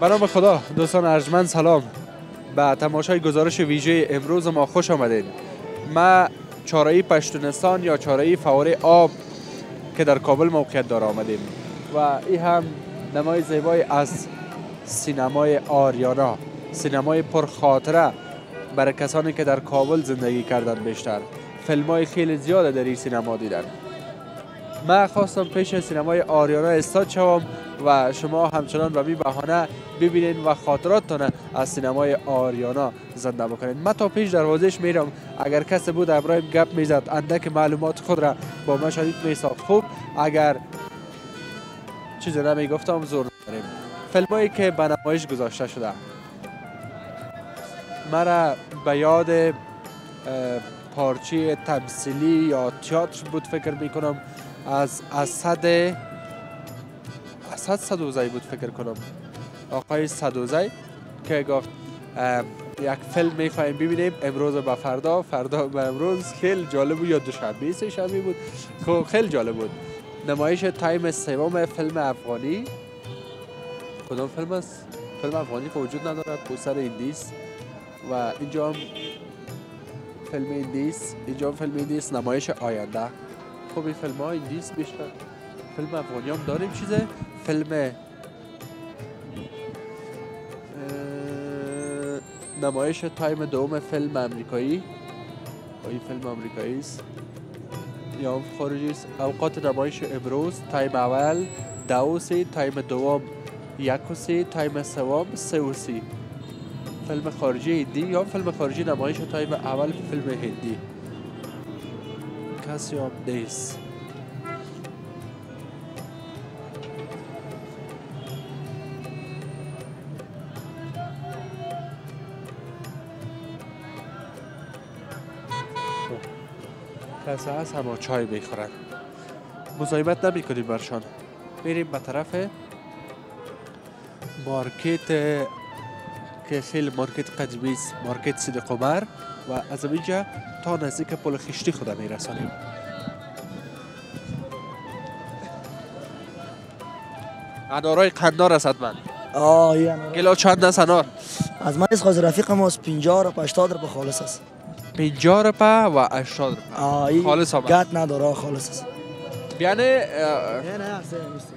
به نام خدا. دوستان ارجمند سلام، به تماشای گزارش ویژه امروز ما خوش آمدید. ما چهاره‌ای پشتونستان یا چهاره‌ای فواره آب که در کابل موقعیت داره آمدیم و این هم نمای زیبایی از سینمای آریانا، سینمای پرخاطره برای کسانی که در کابل زندگی کردن. بیشتر فیلم‌های خیلی زیاده در این سینما دیدن. من خواستم پیش سینمای آریانا استاد شوم و شما همچنان به این بهانه ببینید و خاطراتتان از سینمای آریانا زنده بکنید. من تا پیش دروازش میرم، اگر کسی بود ابراهیم گپ میزد، اندک معلومات خود را با من شدید میساخت. خوب اگر چیزی نمیگفتم زور نداریم. فیلمایی که به نمایش گذاشته شده مرا به یاد پارچه تمثیلی یا تئاتر بود، فکر میکنم از اسد صدوزی بود، فکر کنم آقای صدوزی که گفت یک فیلم میخواییم ببینیم امروز به فردا، فردا به امروز. خیلی جالب بود، یا دوشنبه سه شنبه بود، خیلی جالب بود. نمایش تایم سوم فیلم افغانی، کدام فیلم است؟ فیلم افغانی که وجود نداره، پوستر ایندیس و اینجا هم فیلم ایندیس، اینجا هم فیلم ایندیس نمایش آینده. خب این فیلم ها ایندیس بیشتر، فیلم افغانی هم داریم. چیزه فیلم نمایش تایم دوم فیلم امریکایی، این فیلم امریکایی است یا هم خارجی است. اوقات نمایش امروز تایم اول 2:30، تایم دوم 1:30، تایم سوم 3:30. فیلم خارجی هندی یا فیلم خارجی نمایش تایم اول فیلم هندی. کسی هم نیست. کسی هست همه چای میخورن، مزاحمت نمی کنیم برشان. میریم به طرف مارکت که خیلی مارکت قدیمی است، مارکت صدیق عمر، و از اینجا تا نزدیک پل خشتی خدا میرسانیم. انارای قندار است حتما. آه یه انار. کیلو چند است انار؟ از من از خواهد رفیق ماست 50 روپا 80 روپا خالص است. 50 روپا و 80 روپا. آه خالص هم. گت نداره، خالص است. یعنی نه اصلا نیست.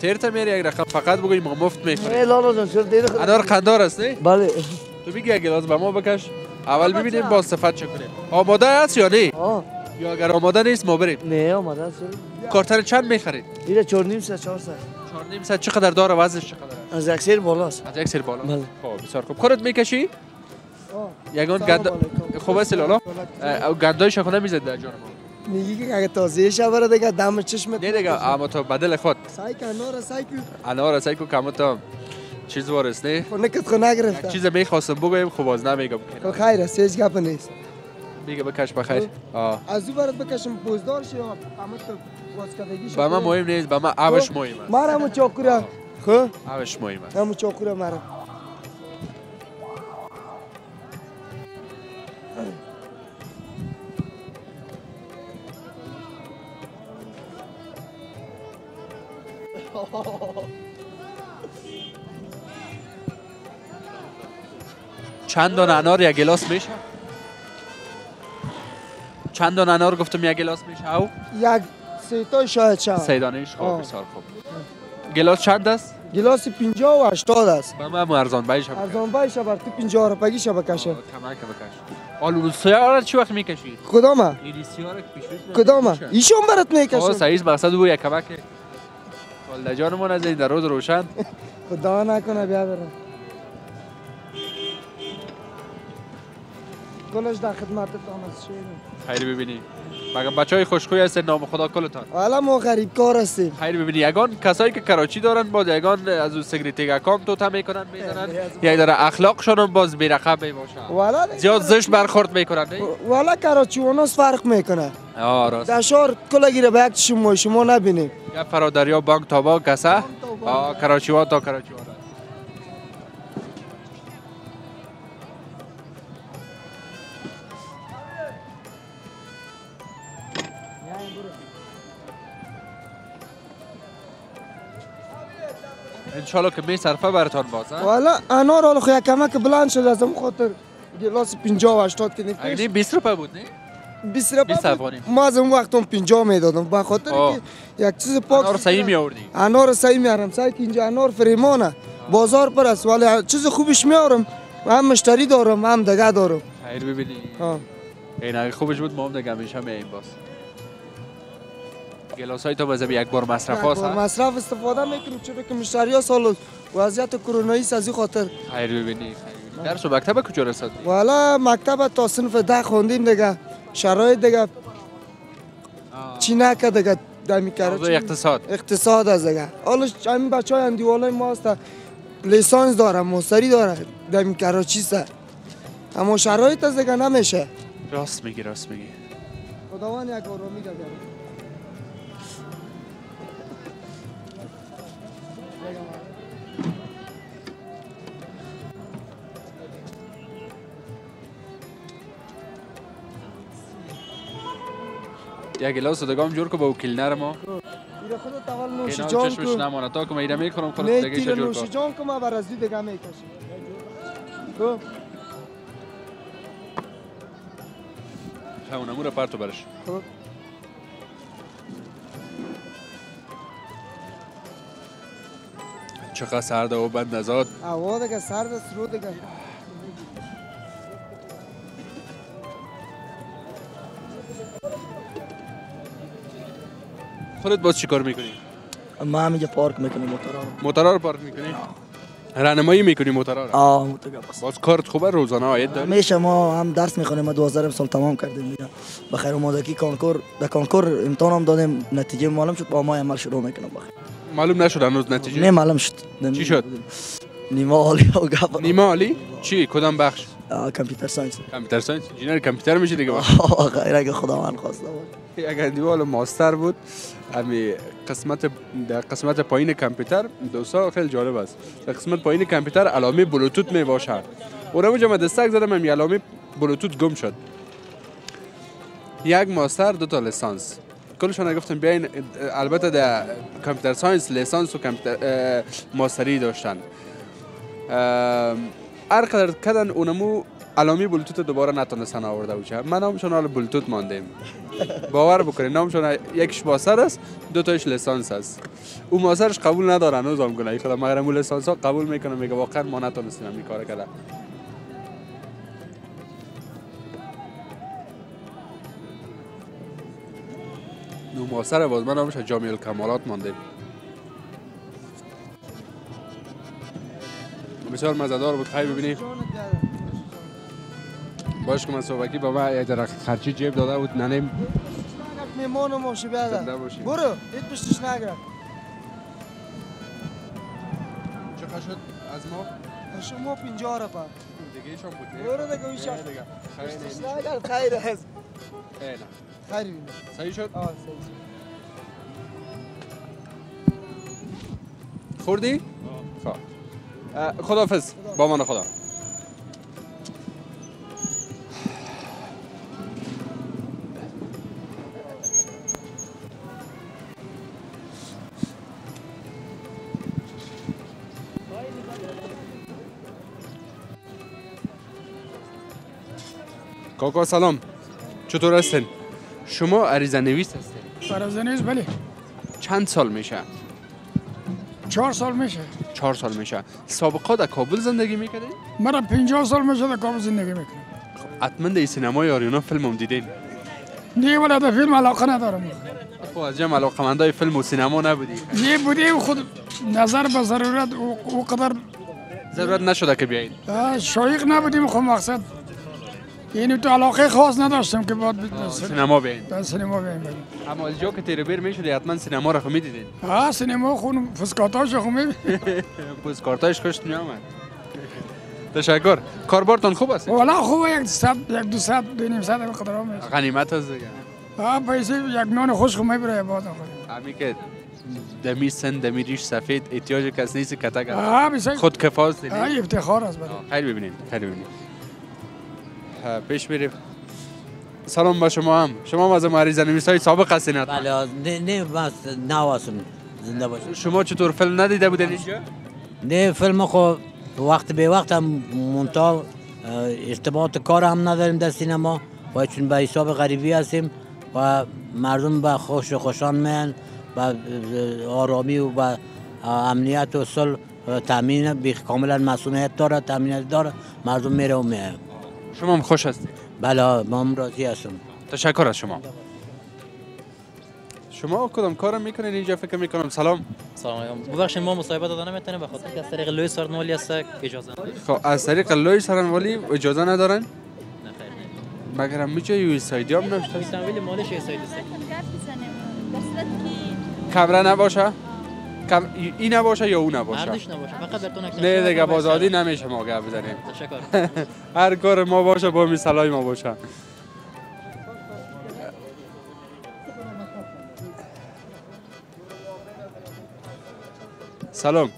تیرتا میری یک رقم فقط بگوی ما مفت میخوریم. انار قندار است نه؟ بله. تو بگی یک گلاس به ما بکش، اول ببینیم با صفت چه کنیم. آماده است یا نه؟ آه. یا اگر آماده نیست ما بریم. نه آماده است. کارتر چند میخرید؟ دیره 4.5 تا 400. 4.5 تا چقدر داره؟ وزنش چقدر؟ از یک سر بالاست. از یک سر بالا. بله. خب بسیار خوب. کارت میکشی؟ آه. یگان گند خوب است لالا. او گندای شخونه میزد در جان ما. میگی که اگه تازه شه بره دیگه دم چشمت نه دیگه، اما تو بدل خود سعی کن انار سعی کو کم تو چیز وارس نه نکت خو نگرفت. چیز میخواستم بگم خب باز نمیگم. خب خیر است، هیچ گپ نیست. میگه بکش بخیر. آه از اون برات بکشم پوزدار شه، اما تو واسکدگی شه. با من مهم نیست، با من عوش مهم است. مرا مو چاکورا خب عوش مهم است. مو چاکورا مرا چند دونه انار یک گلاس میشه؟ چند دونه انار گفتم یک گلاس میشه؟ او یک سیتای شاید شد. سیدانش خوب بسیار خوب. گلاس چند است؟ گلاس 50 و 80 است. بابا ما ارزان بایش. ارزان بایش بر تو 50 روپایی شب کشه. تمام که بکش. آلو سیاره چی وقت میکشی؟ کدامه؟ این سیاره پیشوش. کدامه؟ ایشون برات میکشه. آه سعید بسد بو یک کمک. والله جانمون از این در روز روشن. خدا نکنه بیا برم. کلش در خدمتت آمد شیرم. خیر ببینی. مگه بچهای خوشخوی هستن نام خدا کلتان. والا ما غریب کار هستیم. خیر ببینی یگان کسایی که کراچی دارن باز یگان از اون سیگریتیگا کام تو تام میکنن میزنن. یک داره اخلاقشون باز بی رقم میباشه. والا زیاد زشت برخورد میکنن. والا کراچی اوناس فرق میکنه. آه راست. داشور کلا گیره به یک شما نبینیم. یا فرادریا بانک تابا کسا کراچی وا تا کراچی وا. انشالله که می صرفه براتان باز. والا انار حالا خو یکمه که بلند شد از اون خاطر گلاس 50 و 80 که نکش. یعنی 20 روپیه بود نه؟ 20 روپیه. ما از اون وقت اون 50 میدادم به خاطر که یک چیز پاک انار صحیح می آوردی. انار صحیح می آرم، سعی که اینجا انار فریمانه. بازار پر است ولی چیز خوبش می آرم. هم مشتری دارم هم دگه دارم. خیر ببینی. ها. اینا خوبش بود ما هم دگه میشم این باز. گلاسای تو باز یک بار مصرف هست. مصرف استفاده میکنیم چون که مشتری‌ها سال وضعیت کرونایی از این خاطر. خیر ببینی. درس و مکتب کجا رسید؟ والا مکتب تا صنف 10 خوندیم دیگه. شرایط دیگه چینک دیگه دمی کرده. اقتصاد. اقتصاد از دیگه. حالا همین بچه‌های اندیوالای ما هستن. لیسانس داره، مستری داره، دمی کراچی است. اما شرایط از دیگه نمیشه. راست میگی، راست میگی. خداوند یک آرامی داده. یا گلاس دگام جور کو با وکیل نرما ایره خودت اول نوش جان کو چشمش نمونه تا که ایده میکنم خودت دیگه چه جور کو نوش جان کو ما بر از دیگه میکشم تو همون امور پارتو برش خوب چقدر سرده و بند نزاد اوا دیگه سرده سرو دیگه خودت باز چی کار میکنی؟ ما هم یه پارک میکنیم موترها موترها رو پارک میکنی؟ راهنمایی میکنی موترها رو؟ آه موترها باز کارت خوبه روزانه عاید داری؟ میشه ما هم درس میخونیم ما 12 سال تمام کردیم دیگه بخیر اومدگی کانکور در کانکور امتحان هم دادیم نتیجه معلوم شد با ما عمل شروع میکنم بخیر معلوم نشد هنوز نتیجه؟ نه معلوم شد چی شد؟ نیمه عالی و گپ نیمه عالی؟ چی؟ کدام بخش؟ کامپیوتر ساینس کامپیوتر ساینس انجینر کامپیوتر میشه دیگه آخه اگه خداوند خواسته بود اگر دیوال ماستر بود همین قسمت در قسمت پایین کامپیوتر دوستا خیلی جالب است در قسمت پایین کامپیوتر علامه بلوتوت می باشد اونجا من دستک زدم همین علامه بلوتوت گم شد یک ماستر دو تا لیسانس کلشون گفتم بیاین البته در کامپیوتر ساینس لیسانس و کامپیوتر ماستری داشتن هر قدر کدن اونمو علامه بلوتوت دوباره نتونستن آورده بوده من نامشون حال بلوتوت ماندیم باور بکنید نامشون یکش ماستر است دو تاش لیسانس است اون ماسترش قبول نداره هنوز هم گناهی خدا مگر اون لیسانس ها قبول میکنه میگه واقعا ما نتونستیم این کار کرده اون ماستر باز من نامش جامعه الکمالات ماندیم بسیار مزه‌دار بود خیلی ببینید باش که من صبحکی با ما یک درخت خرچی جیب داده بود ننیم میمون ما شو بیاده برو ایت پشتش نگرد چقدر شد از ما؟ از شما 50 روپیه دیگه ایشان بود برو دیگه ایشان پشتش نگرد خیر هست خیر بینید صحیح شد؟ آه صحیح شد خوردی؟ آه خداحافظ با امان خدا کاکا سلام چطور هستین؟ شما عریضه نویس هستین؟ عریضه نویس بله چند سال میشه؟ 4 سال میشه 4 سال میشه سابقا در کابل زندگی میکردین؟ من 50 سال میشه در کابل زندگی میکنم خب حتما در سینمای آریانا فیلم هم دیدین؟ نه ولی در فیلم علاقه ندارم خب از جمع علاقه‌مندای فیلم و سینما نبودی؟ نه بودیم خود نظر به ضرورت او قدر ضرورت نشده که بیایید شایق نبودیم خب مقصد یعنی تو علاقه خاص نداشتم که باید سینما بیاین در سینما بیاین اما از جا که تیره بیر میشدی حتما سینما را خو میدیدین ها سینما خون پوسکارتاش خو میبینید پوسکارتاش خوش میامد تشکر کاربارتان خوب است والا خوبه یک 200 200 قدرام میشه غنیمت است دیگه ها پیسه یک نان خوش خو میبره باز آخر همین که دمی سند دمی ریش سفید احتیاج کس نیست کتاگا خود کفاز دیدین ای افتخار است برای خیر ببینید خیر ببینید پیش بریم سلام با شما هم شما از عریضه نویسای سابق هستین بله نه من نو هستم زنده باشید شما چطور فیلم ندیده بودین اینجا ده فیلم خو وقت به وقت هم منتها ارتباط کار هم نداریم در سینما و چون به حساب غریبی هستیم و مردم به خوش و خوشان میان و آرامی و با امنیت و صلح تامین بی کاملا مسئولیت داره تامین داره مردم میره و میاد. شما هم خوش هستید؟ بله ما هم راضی هستم. تشکر از شما. شما کدام کار میکنید اینجا؟ فکر میکنم سلام. ببخشید ما مصاحبه دادن نمیتونیم به خاطر اینکه از طریق لوئیس سارنوالی است اجازه نداریم. خب از طریق لوئیس سارنوالی اجازه ندارن؟ نه خیر. مگر میشه یو سایدی هم نشه؟ میتونیم مالش یو سایدی است. کامرا نباشه؟ این نباشه یا اون نباشه؟ هر دوش نباشه. فقط براتون اکشن. نه دیگه باز عادی نمیشه ما گپ بزنیم. تشکر. هر کار ما باشه با مثلای ما باشه. سلام.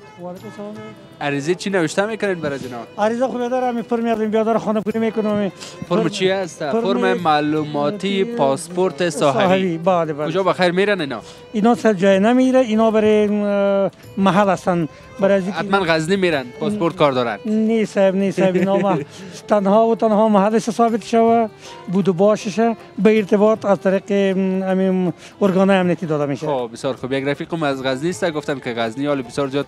عریضه چی نوشته میکنین برای جناب؟ عریضه خو بیادار همی فرم یادم بیادار خانه پوری میکنم. فرم چی هست؟ فرم معلوماتی پاسپورت ساحلی. بله بله. کجا بخیر میرن اینا؟ اینا سر جای نمیره، اینا برای محل هستن. حتما غزنی میرن، پاسپورت کار دارن. نه صاحب نه صاحب اینا تنها و تنها محلش ثابت شوه بود و باششه به ارتباط از طریق همین ارگان‌های امنیتی داده میشه. خب بسیار خوب. یک رفیقم از غزنی است گفتن که غزنی حال بسیار زیاد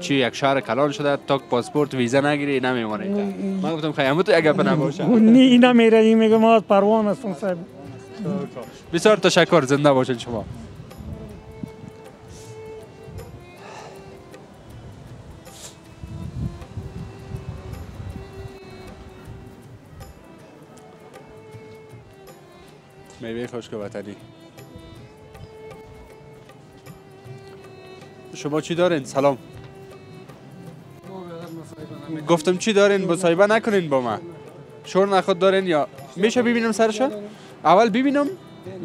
چی یک شهر کلان شده تا پاسپورت ویزا نگیری نمیمونه. من گفتم خیامو تو اگه نباشه. نه اینا میره این میگه ما از پروان هستم صاحب. بسیار تشکر زنده باشین شما. میوه خشک وطنی شما چی دارین؟ سلام گفتم چی دارین؟ مصاحبه نکنین با من شور نخود دارین یا میشه ببینم سرش؟ اول ببینم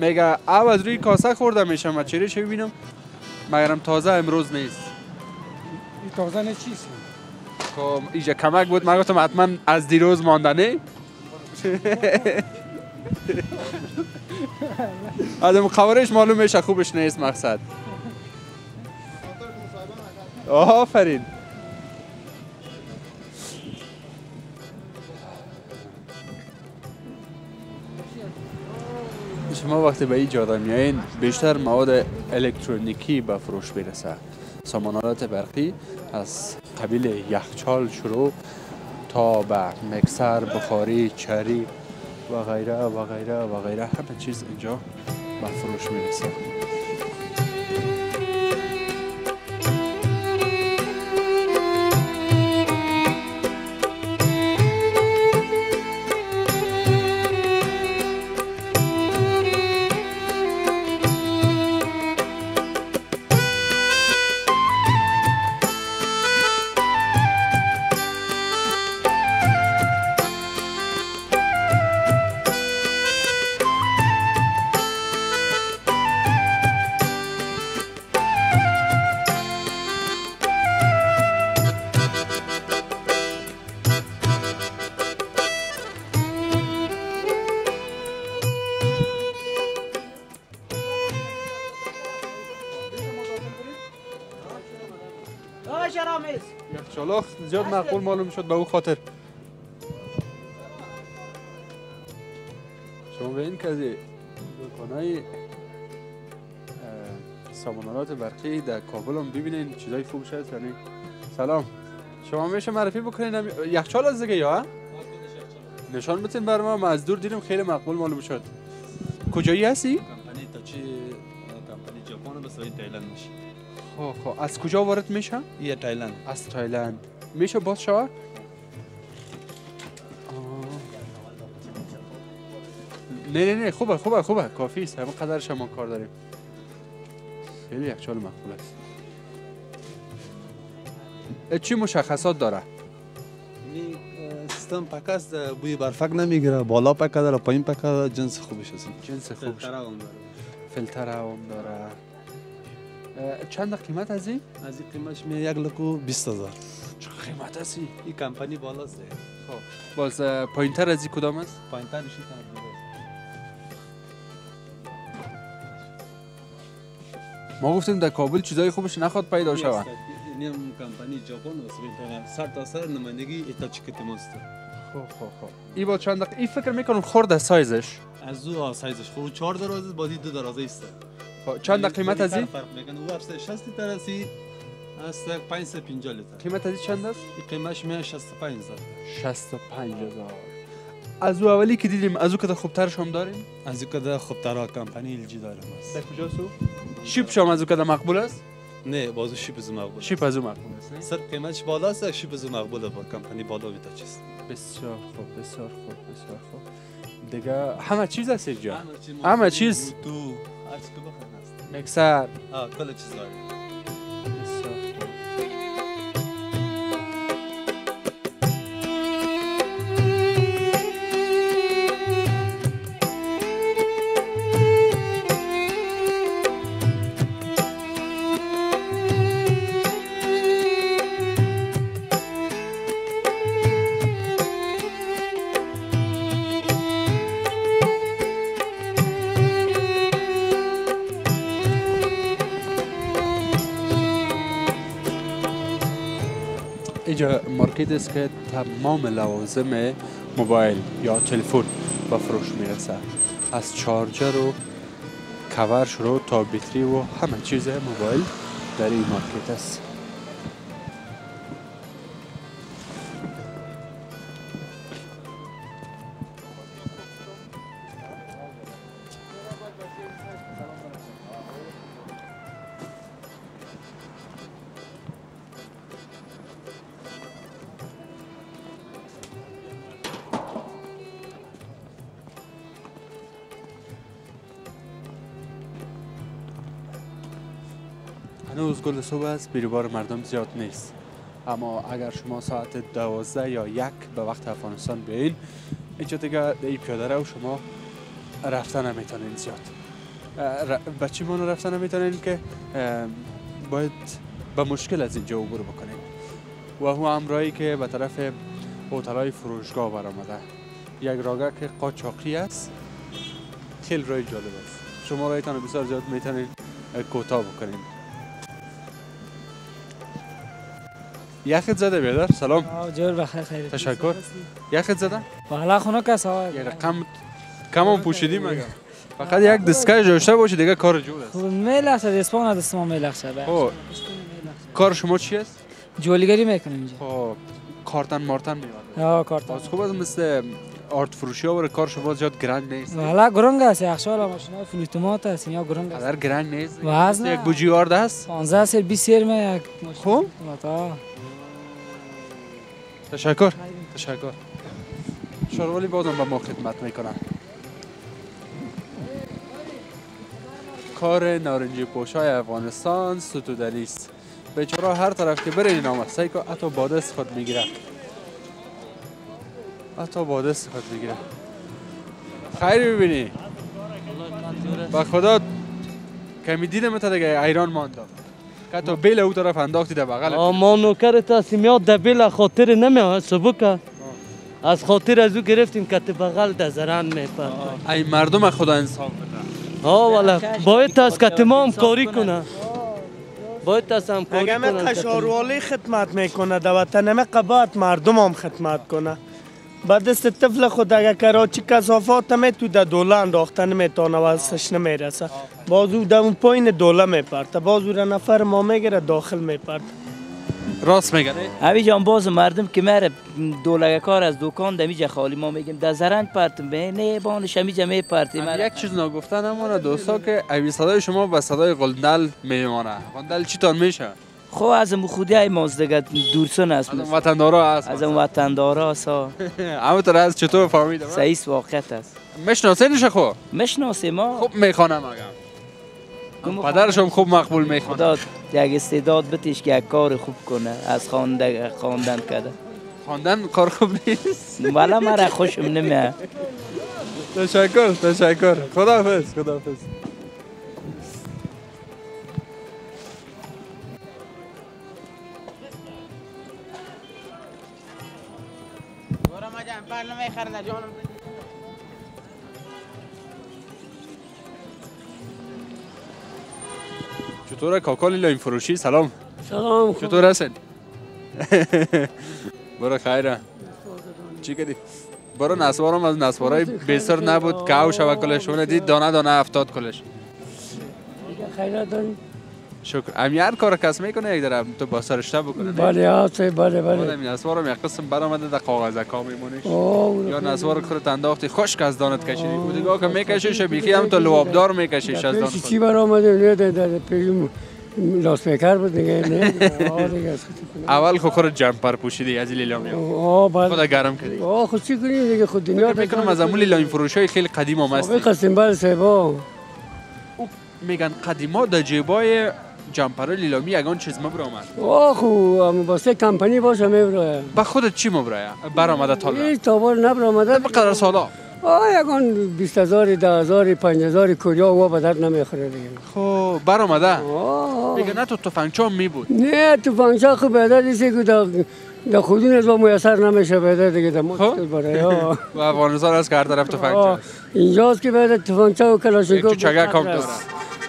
میگه اول روی کاسه خورده میشه من چریش ببینم مگرم تازه امروز نیست تازه نه چیست؟ خب اینجا کمک بود من گفتم حتما از دیروز ماندنی آدم خبرش معلوم میشه خوبش نیست مقصد آفرین شما وقتی به این جاده میایین بیشتر مواد الکترونیکی به فروش میرسه سامانالات برقی از قبیل یخچال شروع تا به مکسر، بخاری، چری و غیره و غیره و غیره همه چیز اینجا به فروش میرسه زیاد معقول معلوم شد به او خاطر شما به این که دکانای سامانالات برقی در کابل هم ببینین چیزای فروش هست یعنی سلام شما میشه معرفی بکنین یخچال از دیگه یا نشان بتین بر ما از دور دیدم خیلی معقول معلوم شد کجایی هستی؟ کمپانی تاچی کمپانی ژاپن به سوی تایلند میشه خب از کجا وارد میشه؟ یه تایلند از تایلند میشه باز شوه؟ نه نه نه خوبه خوبه خوبه کافی است همه قدرش ما کار داریم خیلی یخچال مقبول است چی مشخصات داره؟ سیستم پکه است بوی برفک نمیگیره بالا پکه داره پایین پکه جنس خوبش است جنس خوبش فلتره هم داره چند قیمت از این؟ از این قیمتش می 1,20,000 چه قیمت از این؟ این کمپانی بالاست خب باز پایینتر از این کدام است؟ پایینتر میشه ما گفتیم در کابل چیزای خوبش نخواد پیدا شود نیم کمپانی ژاپن و سوئد سر تا سر نمایندگی ایتاچی کتیم است. خب. ای با چند دقیقه ای فکر میکنم خورده سایزش. از او سایزش خورد 4 درازه بازی 2 درازه است. چند قیمت از این؟ فرق میکنه. او افسه 60 درازی است 550 تا. قیمت از چند است؟ قیمتش 165 هزار. 65000. از او اولی که دیدیم از او کده خوبترش هم داریم؟ از او کده خوبترها کمپانی LG داریم است. در کجا سو؟ شیپش هم از او کده مقبول است؟ نه بازو شیپ از او مقبول است. شیپ از او مقبول است؟ سر قیمتش بالا است شیپ از او مقبول است با کمپانی بالا ویتا چیست؟ بسیار خوب. دیگه همه چیز است اینجا؟ همه چیز؟ تو هر چی که بخواهی است. مکسر؟ آه کل چیز داریم. اینجا مارکت است که تمام لوازم موبایل یا تلفن به فروش میرسه، از چارجر و کور شروع تا بیتری و همه چیز موبایل در این مارکت است. هنوز گل صبح است، بیروبار مردم زیاد نیست، اما اگر شما ساعت 12 یا 1 به وقت افغانستان بیایید اینجا دیگه ای پیاده رو شما رفتن نمیتونین زیاد. بچه ما رفتن نمیتونین که باید به مشکل از اینجا عبور بکنین و هو امرایی که به طرف هتل‌های فروشگاه برآمده. یک راهگاه که قاچاقی است خیلی راه جالب است، شما رایتان بسیار زیاد میتونین کوتاه بکنین. یخت زده بیادر سلام. جور بخیر خیلی. تشکر. یخت زده؟ بالا خونه کس ها. یه رقم کمون پوشیدی مگه؟ فقط یک دستگاه جوشته باشه دیگه کار جور است. میلخشه دستمون از دستمون میلخشه. خب کار شما چی است؟ جولیگری میکنیم اینجا. خب کارتن مارتن میواد. ها کارتن. باز خوب است مثل آرت فروشی ها برای کار شما زیاد گران نیست. والا گران است. اخشار ماشینا فلوتمات است یا گران است. قدر گران نیست. واسه یک بوجیارد است. 15 سر 20 سر ما یک. خب؟ تشکر. شاروالی بازم به ما خدمت میکنن. کار نارنجی پوشای افغانستان ستودنی است. بیچاره هر طرف که بره این نام است که حتی باده خود میگیره. خیر ببینی. با خدا کمی دیدم تا دیگه ایران مانده. تو بیل او طرف انداختی در بغل ما نوکر تاسیم یاد در بیل خاطر نمیاد سبوکه از خاطر از او گرفتیم که در بغل در زرن میپرد ای مردم خدا انصاف بده ها والا باید تاس که ما همکاری کنه اگه همه قشاروالی خدمت میکنه در وطن همه قباعت مردم هم خدمت کنه به دست طفل خود اگه کراچی کسافات همه تو در دوله انداخته نمیتانه و ازش نمیرسه بازو در اون پایین دوله میپرده بازو را نفر ما میگره داخل میپرده راست میگن اوی جان باز مردم که مره دوله کار از دکان دمیجه خالی ما میگیم در زرنگ پرتم نه بانش همیجه میپرده یک چیز نگفته نمانه دوستا که اوی صدای شما به صدای غلدل میمانه غلدل چی تان میشه؟ خب از مخودی های مازدگه دورسون هست از وطندارا هست از وطندارا هست همه طور هست چطور فهمیدم؟ سعیس واقعیت هست مشناسه نشه خب؟ مشناسه ما خب میخوانم اگم پدرش هم خوب مقبول میخوانم یک استعداد بتیش که یک کار خوب کنه از خواندن کده خواندن کار خوب نیست؟ ولی مرا خوشم نمیه تشکر خداحافظ چطوره کاکا لیلا این فروشی سلام سلام. چطور هستید؟ برو خیره. چی کردی؟ برو نسوارم از نسوارای بسر نبود کاو شو کلش اون دید دانه دانه افتاد کلش. خیره داری؟ شکر. امیار کار کس میکنه یک دارم تو با سرشته بکنه. بله آسه بله بله. من نسوارم یک قسم برآمده در کاغذ کا میمونه. یا نسوار خودت انداختی خشک از دانت کشیدی. بودی گاه که میکشیش بیخی هم تو لوابدار میکشیش از دانت. چی برآمده نه پیوم لاس میکر بود دیگه نه آره اول خود جمپر پوشیدی از لیلام خود گرم کردی خود چی کنیم دیگه خود دنیا میکنم از امول لاین فروشای خیلی قدیم اومد است قسم بر سبا میگن قدیما در جیبای جمپر لیلامی یگان چیز ما برآمد آخو واسه کمپانی باشه میبره با خودت چی مبره برآمده تا الان تا بار نبرآمده به قدر سالا یکان 20000 10000 5000 کوریا و به درد نمیخوره دیگه خب برآمده میگه نه تو تفنگچا می بود نه تفنگچا خب به درد نیست که خودون از ما میسر نمیشه به درد دیگه مشکل برای ها و افغانستان از هر طرف تفنگچا اینجاست که به درد تفنگچا و کلاشینکوف چگا کام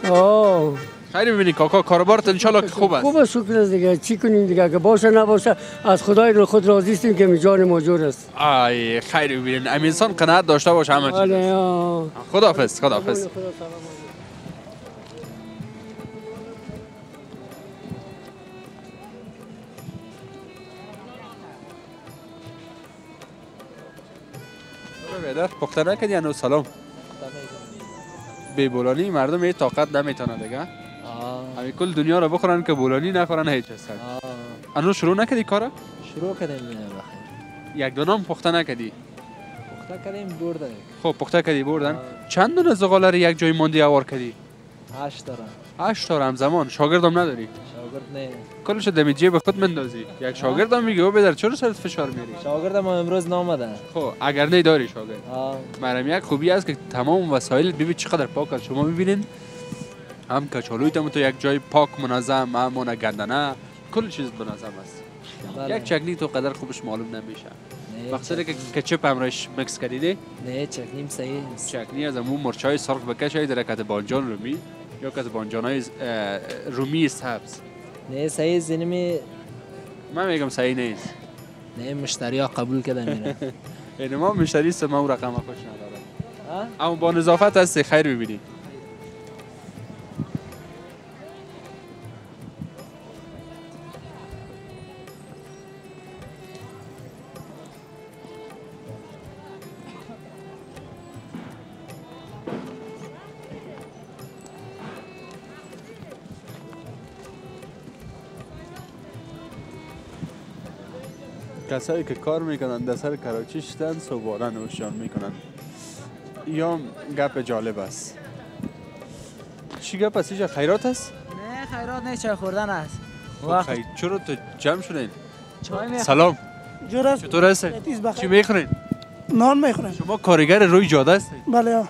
داره خیلی میبینی کاکا کاروبارت ان شاءالله خوب است خوب است شکر دیگه چی کنیم دیگه که باشه نباشه از خدای رو خود راضی هستیم که میجان موجود است آی خیلی ببینین انسان قناعت داشته باشه همه چیز خداحافظ خداحافظ برادر پخته نکردی انو سلام بی بولانی مردم یه طاقت نمیتونه دیگه همین کل دنیا رو بخورن که بولانی نخورن هیچ هستن انو شروع نکردی کارا؟ شروع کردیم یک دو نام پخته نکردی؟ پخته کردیم بردن خب پخته کردی بردن چند دونه زغاله رو یک جای ماندی اوار کردی؟ 8 دارم 8 تا همزمان شاگردم نداری؟ شاگرد نه کلش دم جیب خود مندازی یک شاگردم میگه او بدر چرا سرت فشار میاری شاگردم امروز نامده خب اگر نه داری شاگرد مرام یک خوبی است که تمام وسایل ببین چقدر پاک است شما میبینین هم کچالویتم تو یک جای پاک منظم هم اون گندنه کل چیز منظم است یک چکنی تو قدر خوبش معلوم نمیشه مقصده که کچپ امراش مکس کردی نه چکنیم صحیح چکنی از اون مرچای سرخ بکشای درکت بانجان رومی یا که بانجانای رومی سبز نه صحیح زنمی من میگم صحیح نیست نه مشتری ها قبول کردن میره این ما مشتری است ما اون رقم خوش نداره اما با نظافت هستی خیر ببینید کسایی که کار میکنن در سر کراچی شدن صبحانه نوشیان میکنن یا گپ جالب است چی گپ است اینجا خیرات است؟ نه خیرات نه چای خوردن است خیلی چرا تو جمع شدین؟ سلام چطور هستین؟ چی میخورین؟ نان میخورین شما کارگر روی جاده هستین؟ بله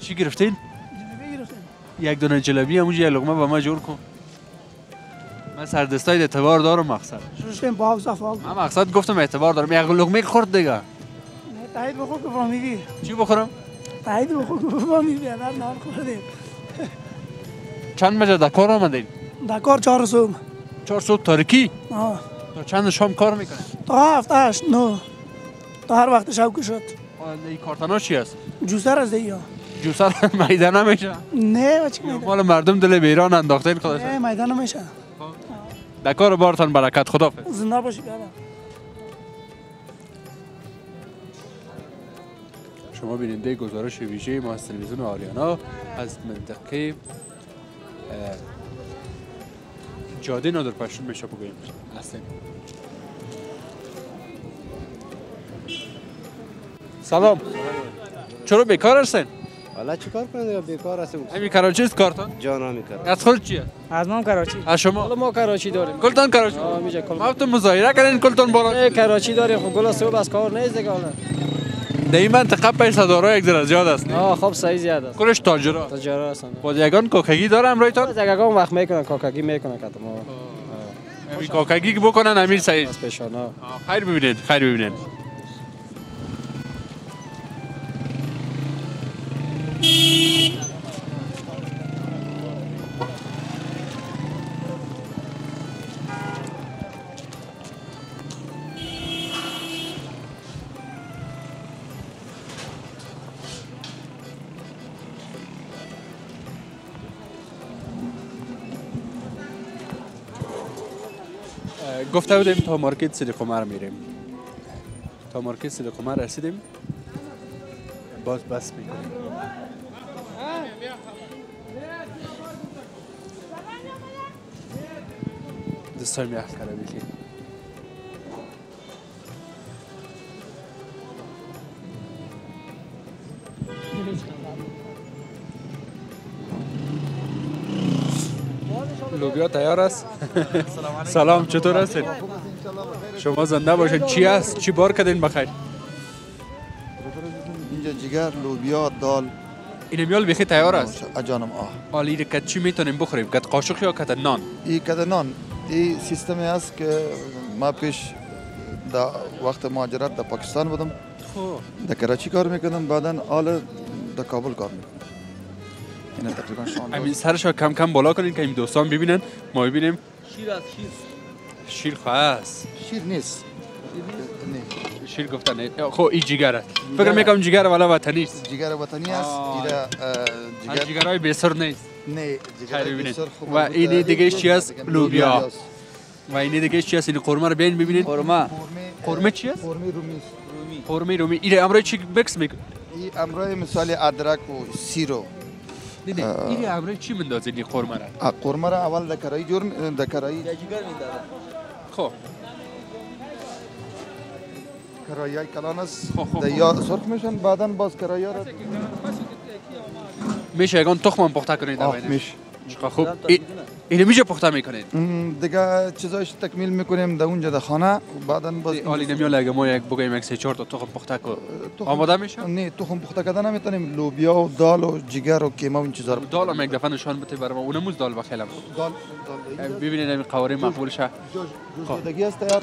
چی گرفتین؟ جلبی گرفتیم یک دونه جلبی همونجا یک لقمه با ما جور کن من سردستای اعتبار دارم مقصد شروع با افزافال من مقصد گفتم اعتبار دارم یک لقمه خورد دیگه نه تایید بخور که فهمیدی چی بخورم؟ تایید بخور که فهمیدی الان نان خوردیم چند بجه در کار آمدین؟ در کار 4 صبح 4 صبح تاریکی؟ آه تا چند شام کار میکنه؟ تا 7 8 9 تا هر وقت شب که شد این کارتنا چی هست؟ جوسر از دیگه جوسر میده نمیشه؟ نه بچه میده مال مردم دل بیران انداخته این خلاصه نه میده نمیشه در کار بارتان برکت خداحافظ زنده باشی برم شما بیننده گزارش ویژه ما از تلویزیون آریانا از منطقه جاده نادرپشتون میشه بگویم هستیم سلام چرا بیکار هستین؟ والا چیکار کنید بیکار هستم همین کراچی است کارتان جان همین کراچی از خود چیه از ما کراچی از شما حالا ما کراچی داریم کلتان کراچی میجا کل ما تو مظاهره کردین کلتان بالا کراچی داریم خب گلا صبح از کار نیست دیگه حالا در این منطقه پیسدارا یک در زیاد است آ خب صحیح زیاد است کلش تاجرا هستن بازیگان کاکگی دارم رایتان بازیگان وقت میکنن کاکگی میکنن که ما همین کاکگی بکنن امیر سعید پیشانا خیر ببینید خیر ببینید گفته بودیم تا مارکت صدیق عمر میریم، تا مارکت صدیق عمر رسیدیم، باز بس میکنیم. دستای میخ کرده بیشی. لوبیا تیار است. سلام، چطور هستید؟ شما زنده باشید. چی است؟ چی بار کردین بخیر؟ اینجا جگر، لوبیا، دال. این میال بخیر تیار است. اجانم آه. حالا این کد چی میتونیم بخوریم؟ کد قاشق یا کد نان؟ این کد نان. این سیستمی است که ما پیش دا وقت مهاجرت در پاکستان بودم. در کراچی کار میکردم، بعدن حالا در کابل کار میکنم. امین سرشو کم کم بالا کنین که این دوستان ببینن، ما ببینیم. شیر از شیر. شیر خاص. شیر نیست. نه. شیر گفتن. خو این جیگره. فکر میکنم جیگر والا وطنی است. جیگر وطنی است. جیگر. جیگرای بسر نیست. نه. جیگر بسر خوب. و این دیگه چی است؟ لوبیا. و این دیگه چی است؟ این قورمه رو ببین ببینید. قورمه. قورمه چی است؟ قورمه رومی. قورمه رومی. این امروز چی بکس میکنه؟ این امروز مثال ادرک و سیرو. دیدی این امروز چی می‌دازی نی قورمه را؟ قورمه را اول دکرایی جور دکرایی. دجیگر می‌دارد. خو. کرایای کلانس دیا سرخ میشن بعدن باز کرایا را. میشه اگه اون تخم پخته کنید. آه میشه. چقدر خوب. اینو میشه پخته میکنید. دیگه چیزایش تکمیل میکنیم در اونجا در خانه بعدن باز. حالی نمی‌آله اگه ما یک بگیم یک سه چهار تا تخم پخته کو. آماده میشه؟ نه تخم پخته کردن نمیتونیم، لوبیا و دال و جگر و کیما و این چیزا. دال هم یک دفعه نشان بده برام، اونم از دال بخیلم. دال. ببینید این قواره مقبول شه. جوش دادگی است تیار.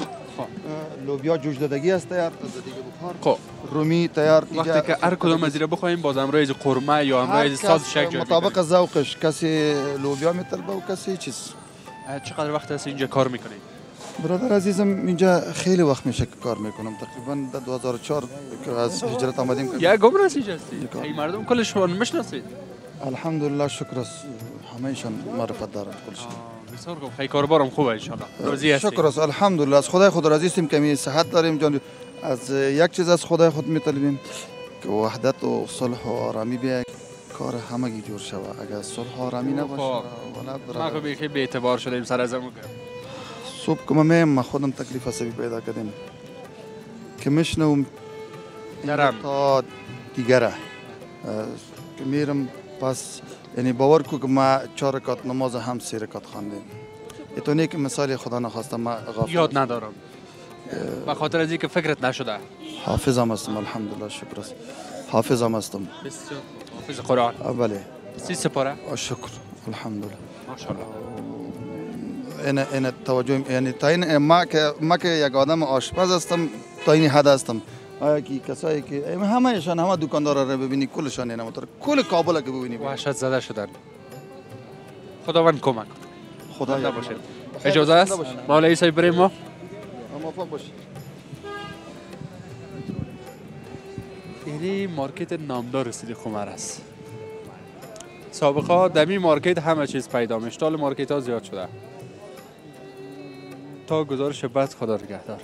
لوبیا جوش دادگی است تیار. خو. رومی تیار. وقتی که هر کدوم از اینا بخوایم باز امروز قورمه یا امروز ساز شک جوش. مطابق ذوقش کسی لوبیا میطلبه و کسی چیز. چقدر وقت است اینجا کار میکنید؟ برادر عزیزم اینجا خیلی وقت میشه که کار میکنم، تقریبا در 2004 که از هجرت آمدیم. یا گمر هستید این مردم کلشون میشناسید؟ الحمدلله شکر است، همه ایشان معرفت دارند کلشون. بسیار خوب، خیلی کاربارم خوبه ان شاء الله. راضی هستید؟ شکر است الحمدلله، از خدای خود راضی هستیم که می صحت داریم جان، از یک چیز از خدای خود میطلبیم که وحدت و صلح و آرامی بیاید. کار همگی جور شد. اگر صلح آرامی نباشه، ما خیلی بی اعتبار شدیم سر از امروز. صبح که ما خودم تکلیف سبی پیدا کردیم که میشنوم تا دیگره که میرم پس، یعنی باور کو که ما 4 رکعت نماز هم 3 رکعت خواندیم. تو نه که مثال خدا نخواسته ما غافل یاد ندارم. به خاطر از اینکه فکرت نشده. حافظم هستم الحمدلله شکر است. حافظم هستم. حافظ قرآن. بله. 3 سپاره؟ شکر الحمدلله. ماشاءالله. این توجه یعنی تا این ما که یک آدم آشپز هستم تا این حد هستم. آیا که کسایی که همهشان همه دکاندارا را ببینی کلشان اینا متر کل کابل که ببینی وحشت زده شدن. خداوند کمک. خدا باشد. اجازه است؟ مولای صاحب بریم ما. موفق باشید. این مارکت نامدار صدیق عمر است. سابقا دمی مارکت همه چیز پیدا میشد، مارکت ها زیاد شده. تا گزارش بعد خدا نگهدار.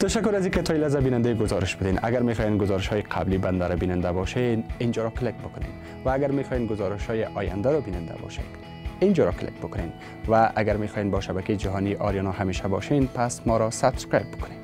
تشکر از اینکه تا این لحظه بیننده گزارش بدین. اگر میخواین گزارش های قبلی بنده را بیننده باشین اینجا را کلیک بکنین و اگر میخواین گزارش های آینده را بیننده باشین اینجا را کلیک بکنین و اگر میخواین با شبکه جهانی آریانا همیشه باشین پس ما را سابسکرایب بکنین.